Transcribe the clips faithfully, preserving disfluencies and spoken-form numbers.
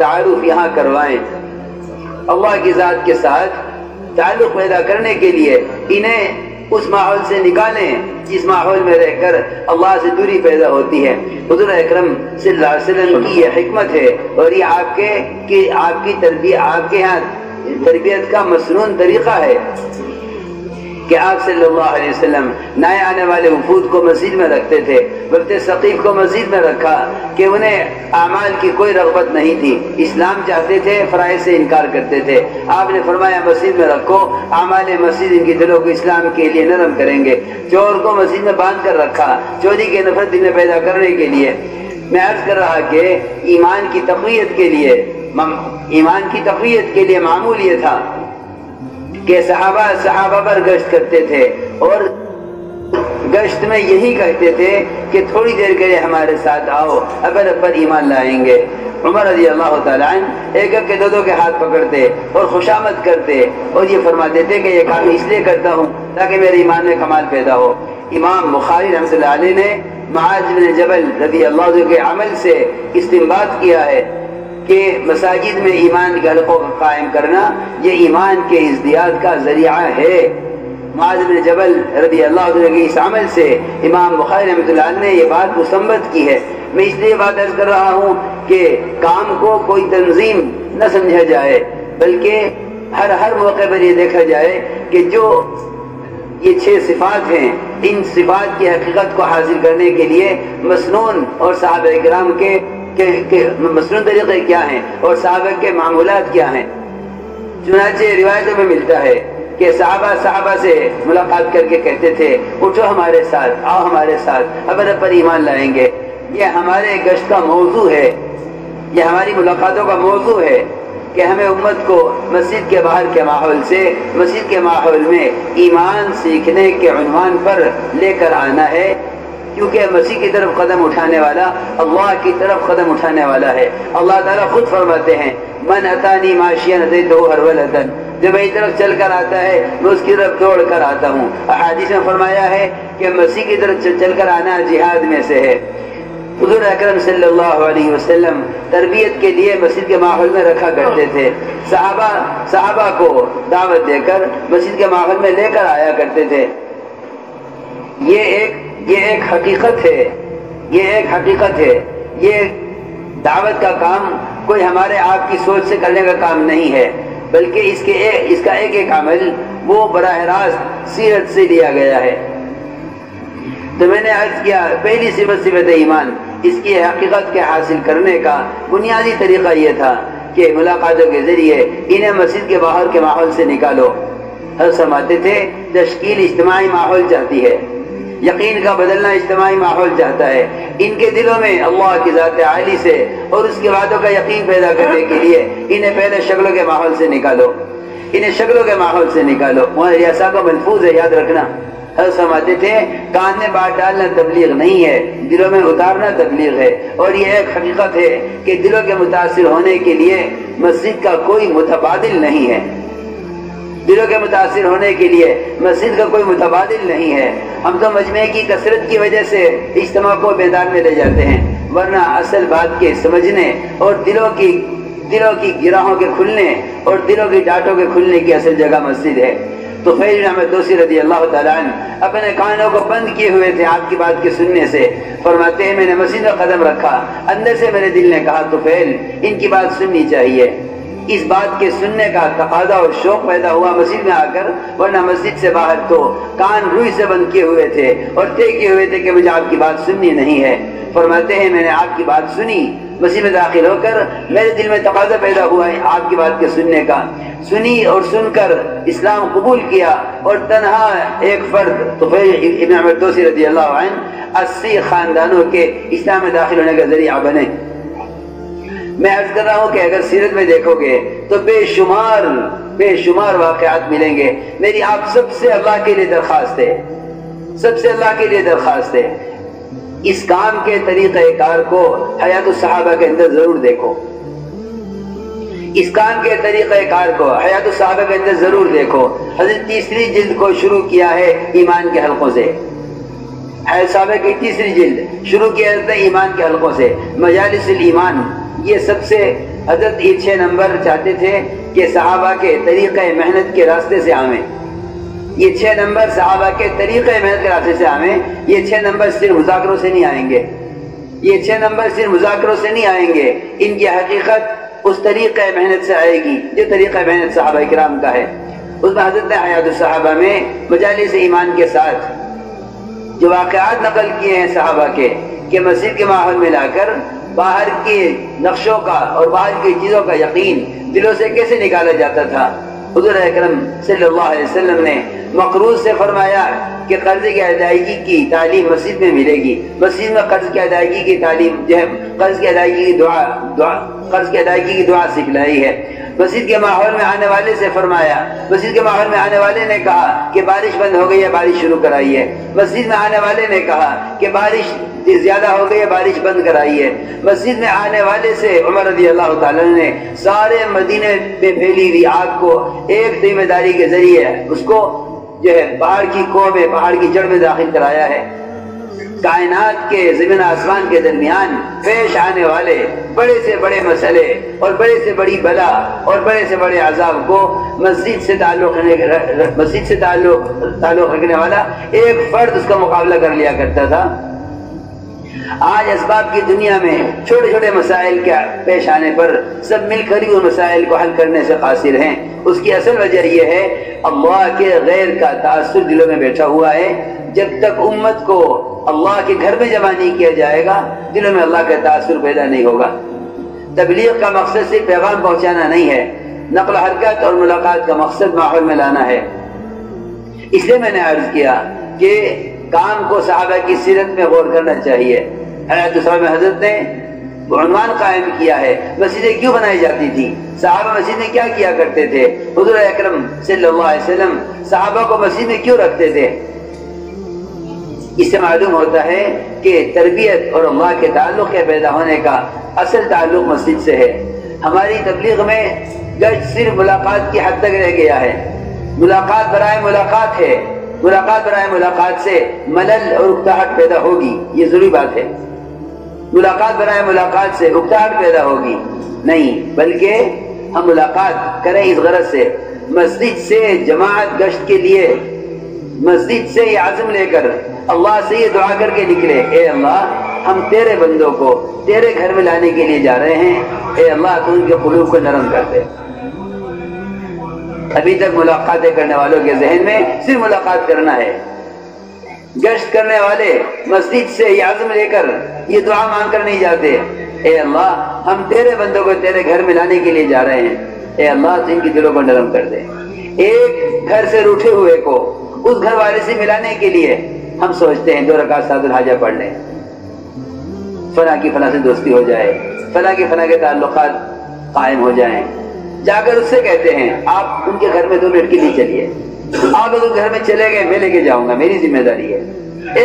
तारुफ यहाँ करवाएं, अल्लाह की ज़ात के साथ ताल्लुक़ पैदा करने के लिए इन्हें उस माहौल से निकालें जिस माहौल में रहकर अल्लाह से दूरी पैदा होती है। हुज़ूर अकरम सल्लल्लाहु अलैहि वसल्लम की यह हिकमत है और ये आपके कि आपकी तरबियत आपके यहाँ तरबियत का मसनून तरीक़ा है कि आप सल्लल्लाहु अलैहि वसल्लम नए आने वाले वफूद को मस्जिद में रखते थे। वक्त सकीफ़ को मस्जिद में रखा कि उन्हें आमाल की कोई रगबत नहीं थी, इस्लाम चाहते थे, फ़राइज़ से इनकार करते थे। आपने फरमाया मस्जिद में रखो, आमाल मस्जिद इनके दिलों को इस्लाम के लिए नरम करेंगे। चोर को मस्जिद में बांध कर रखा चोरी के नफरत दिल में पैदा करने के लिए। मैं अर्ज़ कर रहा कि ईमान की तक़वियत के लिए ईमान की तक़वियत के लिए मामूल ये था के सहाबा सहाबा पर गश्त करते थे और गश्त में यही कहते थे कि थोड़ी देर के लिए हमारे साथ आओ, अगर पर ईमान लाएंगे। उमर रज़ी अल्लाह तआला अन्हु एक एक के दो दो के हाथ पकड़ते और खुशामद करते और ये फरमाते थे कि ये काम इसलिए करता हूँ ताकि मेरे ईमान में कमाल पैदा हो। इमाम बुखारी रहमतुल्लाह अलैह ने मुआज़ बिन जबल रज़ी अल्लाह अन्हु के अमल से इस्तिनबात किया है कि मसाजिद में ईमान के हल्कों को कायम करना ये ईमान के इज़्दियाद का ज़रिया है। मुआज़ बिन जबल रज़ी अल्लाह अन्हु के इस अमल से इमाम बुखारी रहमतुल्लाह अलैह ने ये बात मुसम्मत की है। मैं इसलिए बात अर्ज़ कर रहा हूँ कि काम को कोई तंजीम न समझा जाए, बल्कि हर हर मौके पर यह देखा जाए कि जो ये छः सिफ़ात हैं इन सिफ़ात की हकीकत को हासिल करने के लिए मसनून और सहाबा किराम के के, के मसनून तरीक़े क्या हैं और सहाबा के मामूलात क्या हैं। चुनाचे रिवायतों में मिलता है कि सहाबा सहाबा से मुलाकात करके कहते थे उठो हमारे साथ, आओ हमारे साथ, अब रब पर ईमान लाएंगे। यह हमारे गश्त का मौजू है, यह हमारी मुलाकातों का मौजू है कि हमें उम्मत को मस्जिद के बाहर के माहौल से मस्जिद के माहौल में ईमान सीखने के उन्वान पर लेकर आना है, क्योंकि मसीह की तरफ कदम उठाने वाला अल्लाह की तरफ कदम उठाने वाला है। अल्लाह ताला खुद फरमाते हैं मन अतानी माशियन अतैतहु हरवल हतन, जो मेरी तरफ चल कर आता है मैं उसकी तरफ दौड़ कर आता हूँ। अहादीस में फरमाया है कि मसीह की तरफ चल कर आना जिहाद में से है। हुज़ूर अकरम सल्लल्लाहु अलैहि वसल्लम तरबियत के लिए मस्जिद के माहौल में रखा करते थे, सहाबा सहाबा को दावत देकर मस्जिद के माहौल में लेकर आया करते थे। ये एक ये एक हकीकत है, ये एक हकीकत है। ये दावत का काम कोई हमारे आपकी सोच से करने का काम नहीं है, बल्कि इसके एक, इसका एक एक अमल वो बराह रास्त सीरत से लिया गया है। तो मैंने अर्ज़ किया पहली सिफत सिफत ईमान, इसकी हकीकत के हासिल करने का बुनियादी तरीक़ा ये था कि मुलाकातों के ज़रिए इन्हें मस्जिद के बाहर के माहौल से निकालो। हर समाते थे तश्कील इज्तिमाई माहौल चाहती है, यकीन का बदलना इज्तिमाई माहौल चाहता है। इनके दिलों में अल्लाह की ज़ात आली से और उसके वादों का यकीन पैदा करने के लिए इन्हें पहले शक्लों के माहौल से निकालो, इन्हें शक्लों के माहौल से निकालो। वहाँ रियासा का महफूज है, याद रखना। हर समाते थे कान में बात डालना तबलीग नहीं है, दिलों में उतारना तबलीग है। और यह एक हकीकत है कि दिलों के मुतासर होने के लिए मस्जिद का कोई मुतबादिल नहीं है, दिलों के मुतासर होने के लिए मस्जिद का कोई मुतबादिल नहीं है। हम तो मजमे की कसरत की वजह से इज्तिमा को मैदान में ले जाते हैं, वरना असल बात के समझने और दिलों की दिलों की गिराहों के खुलने और दिलों की डांटों के खुलने की असल जगह मस्जिद है। तो फ़ैज़ुल अहमद दोसी रज़ी अल्लाह तआला अन्हु अपने कानों को बंद किए हुए थे आपकी बात के सुनने से। फरमाते हैं मैंने मस्जिद में कदम रखा, अंदर से मेरे दिल ने कहा तो फ़ैज़ुल इनकी बात सुननी चाहिए। इस बात के सुनने का तकाज़ा और शौक़ पैदा हुआ मस्जिद में आकर, वरना मस्जिद से बाहर तो कान रुई से बंद किए हुए थे और तय किए हुए थे कि मुझे आपकी बात सुननी नहीं है। फरमाते हैं मैंने आपकी बात सुनी, मस्जिद में दाखिल होकर मेरे दिल में तकाज़ा पैदा हुआ है आपकी बात के सुनने का। सुनी और सुनकर इस्लाम कबूल किया और तनहा एक फ़र्द तुफ़ैल इब्न अहमद दोसी रज़ी अल्लाह अन्हु अस्सी ख़ानदानों के इस्लाम में दाखिल होने का ज़रिया बने। मैं अर्ज कर रहा हूँ कि अगर सीरत में देखोगे तो बेशुमार बेशुमार वाक़यात मिलेंगे। मेरी आप सबसे अल्लाह के लिए दरख्वास्त है, सबसे अल्लाह के लिए दरख्वास्त है इस काम के तरीक़ार को हयातुस सहाबा के अंदर ज़रूर देखो। इस काम के तरीक़ार को हयातुस सहाबा के अंदर ज़रूर देखो। हज़रत तीसरी जिल्द को शुरू किया है ईमान के हल्कों से, हयातुस सहाबा की तीसरी जिल्द शुरू किया जाता है ईमान के हल्कों से। मजालिस ईमान ये सबसे हजरत ये छह नंबर चाहते थे कि सहाबा के तरीक़े मेहनत के रास्ते से आवे। ये छह नंबर सहाबा के तरीक़े मेहनत के रास्ते से आवे। ये छह नंबर सिर्फ मुज़ाकरों से नहीं आएंगे, ये छह नंबर सिर्फ मुज़ाकरों से नहीं आएंगे, इनकी हकीकत उस तरीक़े मेहनत से आएगी जो तरीक़े मेहनत सहाबा इकराम का है। उसमें हज़रत ने हयातुस सहाबा में मजालिस ईमान के साथ जो वाक़ियात नकल किए हैं सहाबा के कि मस्जिद के माहौल में लाकर बाहर के नक्शों का और बाहर की चीज़ों का यकीन दिलों से कैसे निकाला जाता था। हुज़ूर अकरम सल्लल्लाहु अलैहि वसल्लम ने मक़रूज़ से फरमाया कि कर्ज़ की अदायगी की तालीम मस्जिद में मिलेगी। मस्जिद में कर्ज़ की अदायगी की तालीम जो है कर्ज़ की अदायगी की दुआ दुआ कर्ज़ की अदायगी की दुआ सिखलाई है। मस्जिद के माहौल में आने वाले से फरमाया, मस्जिद के माहौल में आने वाले ने कहा कि बारिश बंद हो गई है, बारिश शुरू कराइए। मस्जिद में आने वाले ने कहा कि बारिश ज़्यादा हो गई है, बारिश बंद कराइए। मस्जिद में आने वाले से उमर रज़ी अल्लाह ताला ने सारे मदीने में फैली हुई आग को एक जिम्मेदारी के जरिए उसको जो है पहाड़ की कोह में, पहाड़ की जड़ में दाखिल कराया है। कायनात के ज़मीन आसमान के दरमियान पेश आने वाले बड़े से बड़े मसले और बड़े से बड़ी बला और बड़े से बड़े अजाब को मस्जिद से ताल्लुक़ मस्जिद से ताल्लुक़ ताल्लुक़ रखने वाला एक फ़र्द उसका मुकाबला कर लिया करता था। आज इसबाब की दुनिया में छोटे छोटे मसाइल के पेश आने पर सब मिलकर ही उन मसाइल को हल करने से कासिर हैं। उसकी असल वजह यह है अल्लाह के गैर का तासुर दिलों में बैठा हुआ है। जब तक उम्मत को अल्लाह के घर में जमा नहीं किया जाएगा दिलों में अल्लाह का तासुर पैदा नहीं होगा। तबलीग का मकसद सिर्फ पैगाम पहुँचाना नहीं है, नकल हरकत और मुलाकात का मकसद माहौल में लाना है। इसलिए मैंने अर्ज़ किया कि काम को सहाबा की सीरत में गौर करना चाहिए। हयातुस सहाबा में हजरत ने उन्वान कायम किया है, मस्जिदें क्यों बनाई जाती थी, सहाबा मस्जिद में क्या किया करते थे, हुज़ूर अकरम सल्लल्लाहु अलैहि वसल्लम सहाबा को मस्जिद में क्यों रखते थे। इससे मालूम होता है कि तरबियत और अल्लाह के ताल्लुक़ के पैदा होने का असल ताल्लुक़ मस्जिद से है। हमारी तबलीग में गर्ज सिर्फ मुलाकात की हद तक रह गया है। मुलाकात बराए मुलाकात है, मुलाकात बराए मुलाकात से मलल और उकताहट पैदा होगी, ये ज़रूरी बात है। मुलाकात बराए मुलाकात से उकताहट पैदा होगी नहीं, बल्कि हम मुलाकात करें इस गरज से, मस्जिद से जमात गश्त के लिए, मस्जिद से ये आज़म लेकर अल्लाह से ये दुआ करके निकले, ए अल्लाह हम तेरे बंदों को तेरे घर में लाने के लिए जा रहे हैं, ए अल्लाह तू उनके कुलूब को नरम कर दे। अभी तक मुलाकातें करने वालों के जहन में सिर्फ मुलाकात करना है। गश्त करने वाले मस्जिद से ये आज़म लेकर ये दुआ मांग कर नहीं जाते, ए अल्लाह हम तेरे बंदों को तेरे घर में लाने के लिए जा रहे हैं, ए अल्लाह तू इनके दिलों को नरम कर दे। एक घर से रूठे हुए को उस घर वाले से मिलाने के लिए हम सोचते हैं दो रकात सादुल हाजा पढ़ लें, फला की फला से दोस्ती हो जाए, फला की फला के ताल्लुकात कायम हो जाएं। जाकर उससे कहते हैं आप उनके घर में दो मिनट के लिए चलिए, आप अगर घर में चले गए मैं लेके जाऊंगा, मेरी जिम्मेदारी है।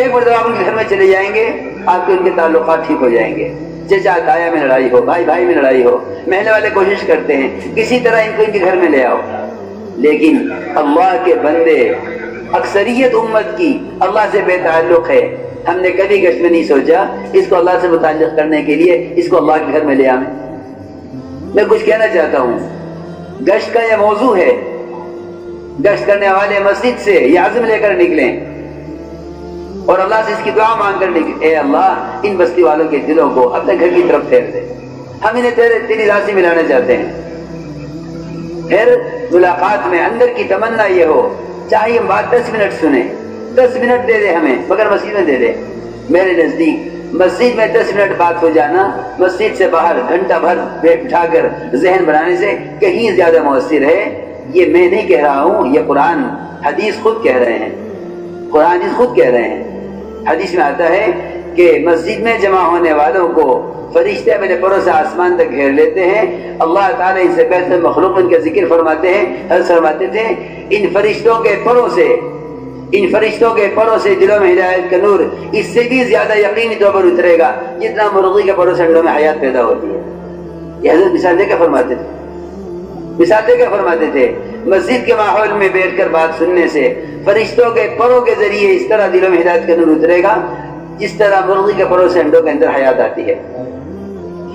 एक बार जब आप उनके घर में चले जाएंगे आपके उनके ताल्लुकात ठीक हो जाएंगे। चचा ताया में लड़ाई हो, भाई भाई में लड़ाई हो, महल वाले कोशिश करते हैं किसी तरह इनको इनके घर में ले आओ, लेकिन अल्लाह के बंदे अक्सरियत उम्मत की अल्लाह से बेताल्लुक है। हमने कभी गश्त में नहीं सोचा इसको अल्लाह से मुताल्लिक़ करने के लिए इसको अल्लाह के घर में ले आए। मैं कुछ कहना चाहता हूँ, गश्त का यह मौजू है, गश्त करने वाले मस्जिद से यह आज़म लेकर निकलें और अल्लाह से इसकी दुआ मांग कर निकले, ए अल्लाह इन बस्ती वालों के दिलों को अपने घर की तरफ फेर दे, हम इन्हें तेरे तेरी राशि मिलाना चाहते हैं। फिर मुलाकात में अंदर की तमन्ना ये हो चाहिए हम बात दस मिनट सुने, दस मिनट दे दे हमें मगर मस्जिद में दे दे। मेरे नज़दीक मस्जिद में दस मिनट बात हो जाना मस्जिद से बाहर घंटा भर बैठा कर जहन बनाने से कहीं ज़्यादा मुअस्सिर है। ये मैं नहीं कह रहा हूँ, ये कुरान हदीस खुद कह रहे हैं, कुरान हदीस खुद कह रहे हैं। हदीस में आता है कि मस्जिद में जमा होने वालों को फरिश्ते अपने परों से आसमान तक घेर लेते हैं। अल्लाह ताला इनसे बेहतर मखलूक उनका जिक्र फरमाते हैं, हर फरमाते थे इन फरिश्तों के परों से, इन फरिश्तों के परों से दिलों में हिदायत का नूर इससे भी ज्यादा यकीनी तौर पर उतरेगा जितना मुर्गी के परों से अंडों में हयात पैदा होती है। यह हजरत मिसाल देकर फरमाते थे, मिसाल देकर फरमाते थे मस्जिद के माहौल में बैठकर बात सुनने से फरिश्तों के परों के जरिए इस तरह दिलों में हिदायत का नूर उतरेगा जिस तरह मुर्गी के परों से अंडों के अंदर हयात आती है।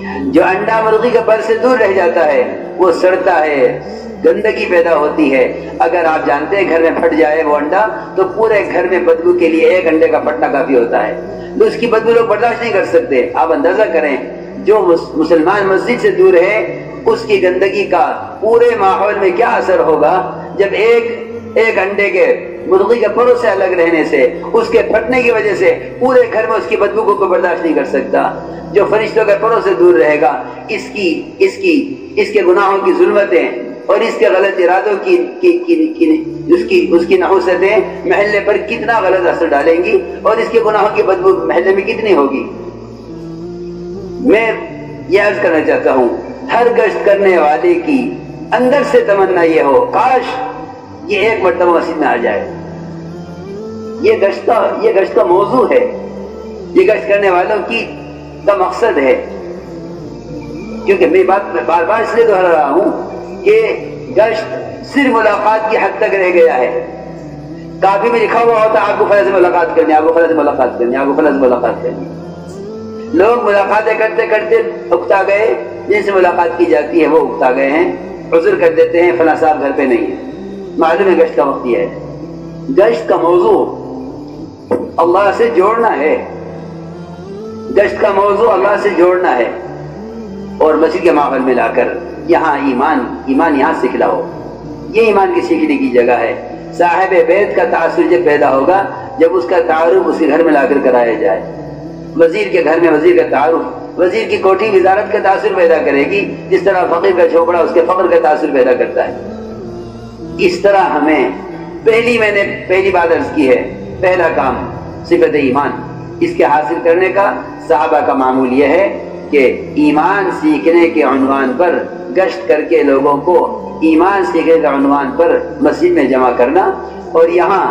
जो अंडा मुर्गी के पर से दूर रह जाता है वो सड़ता है, गंदगी पैदा होती है। अगर आप जानते हैं घर में फट जाए वो अंडा तो पूरे घर में बदबू के लिए एक अंडे का फटना काफी होता है, तो उसकी बदबू लोग बर्दाश्त नहीं कर सकते। आप अंदाजा करें जो मुसलमान मस्जिद से दूर है उसकी गंदगी का पूरे माहौल में क्या असर होगा। जब एक एक अंडे के मुर्गी के परों से अलग रहने से उसके फटने की वजह से पूरे घर में उसकी बदबू को, को बर्दाश्त नहीं कर सकता। जो फरिश्तों के परों से दूर रहेगा इसकी इसकी इसके गुनाहों की जुल्मतें और इसके गलत इरादों की, की, की, की उसकी उसकी नहुसतें महल्ले पर कितना गलत असर डालेंगी और इसके गुनाहों की बदबू महल्ले में कितनी होगी। मैं यह अर्ज करना चाहता हूँ हर गश्त करने वाले की अंदर से तमन्ना ये हो काश ये एक मरतबा मस्जिद में आ जाए। ये गश्त का ये गश्त का मौजू है, ये गश्त करने वालों की का मकसद है। क्योंकि मेरी बात मैं बार बार इसलिए दोहरा रहा हूँ कि गश्त सिर्फ मुलाकात की हद तक रह गया है। काफी में लिखा हुआ होता है आपको फला से मुलाकात करनी, आपको फला से मुलाकात करनी, आपको फला से मुलाकात करनी। लोग मुलाकातें करते करते उकता गए, जिनसे मुलाकात की जाती है वो उकता गए हैं, उज़्र कर देते हैं फला साहब घर पे नहीं है। मालूम है गश्त का वक्त है, गश्त का मौजू अल्लाह से जोड़ना है, गश्त का मौजू अल्लाह से जोड़ना है और मस्जिद के माहौल में लाकर यहाँ ईमान ईमान यहाँ से खिलाओ। ये ईमान की सीखने की जगह है। साहिब बैत का तासुर जब पैदा होगा जब उसका तारुफ उसके घर में लाकर कराया जाए। वजीर के घर में वजीर का तारुफ, वजीर की कोठी वजारत का तासुर पैदा करेगी जिस तरह फकीर का झोपड़ा उसके फख्र का तासुर पैदा करता है। इस तरह हमें पहली मैंने पहली बात अर्ज की है, पहला काम सिफत ईमान इसके हासिल करने का। सहाबा का मामूल यह है कि ईमान सीखने के उन्वान पर गश्त करके लोगों को ईमान सीखने के उन्वान पर मस्जिद में जमा करना और यहाँ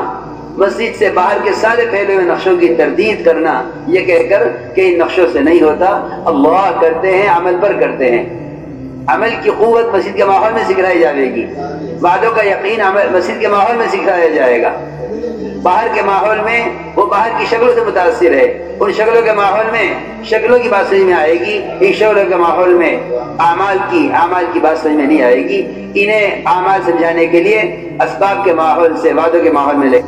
मस्जिद से बाहर के सारे फैले हुए नक्शों की तरदीद करना, ये कहकर कि इन नक्शों से नहीं होता, अल्लाह करते हैं अमल पर करते हैं। अमल की क़ुव्वत मस्जिद के माहौल में सिखाई जाएगी, वादों का यकीन मस्जिद के माहौल में सिखाया जाएगा। बाहर के माहौल में वो बाहर की शक्लों से मुतासिर है, उन शक्लों के माहौल में शक्लों की बात समझ में आएगी, इन शक्लों के माहौल में आमाल की आमाल की बात समझ में नहीं आएगी। इन्हें आमाल समझाने के लिए असबाब के माहौल से वादों के माहौल में ले